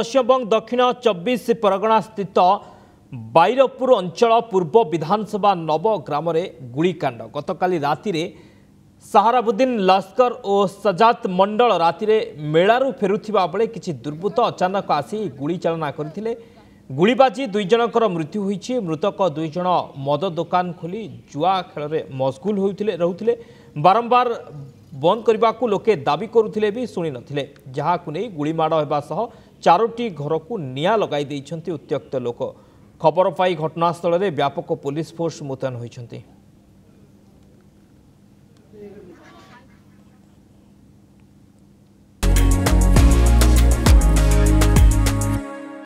पश्चिमबंग दक्षिण 24 परगना स्थित बैरपुर अंचल पूर्व विधानसभा नवग्राम गुलिकांड गतकाली राति रे सहाराबुद्दीन लस्कर और सजात मंडल राति रे मेलारू फेरुथिबा बेले किछि दुर्बृत्त अचानक आसी गुली चालना करथिले। गुलीबाजी दुई जनकर मृत्यु होईछि। मृतक दुई जन मद दुकान खोली जुआ खेल रे मशगुल होउथिले रहुथिले। बारंबार बंद करने को लोके दाबी करुथिले भी सुनी नथिले, जहां को नहीं गुलीमाड़ होगा सह चारोटी घर को निया लगाई दैछन्ति उत्त्यक्त लोक। खबर पाई घटनास्थल रे व्यापक पुलिस फोर्स मुतयन होईछन्ति।